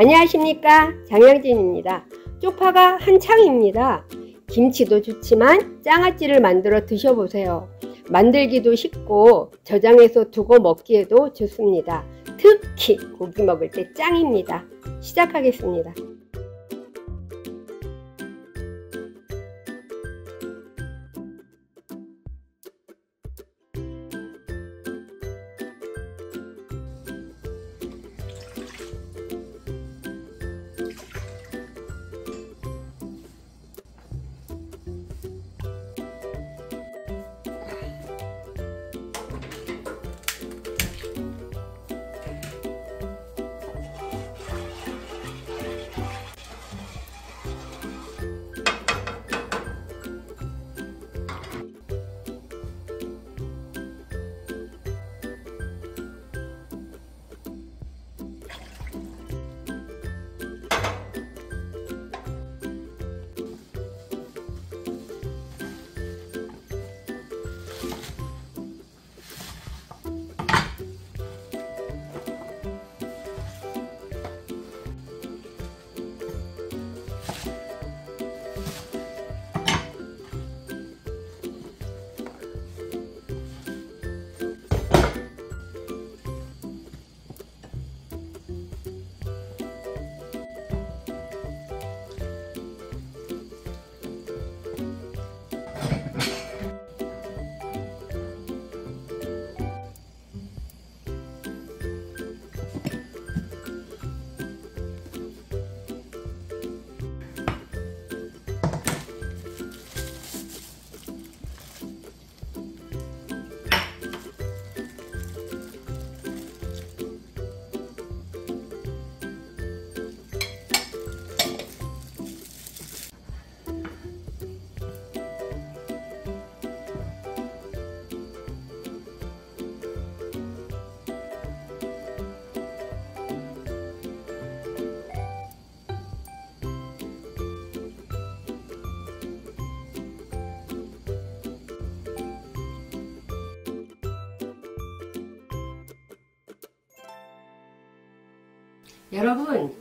안녕하십니까, 장영진입니다. 쪽파가 한창입니다. 김치도 좋지만 장아찌를 만들어 드셔보세요. 만들기도 쉽고 저장해서 두고 먹기에도 좋습니다. 특히 고기 먹을 때 짱입니다. 시작하겠습니다.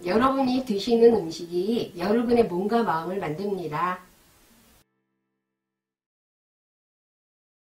여러분이 드시는 음식이 여러분의 몸과 마음을 만듭니다.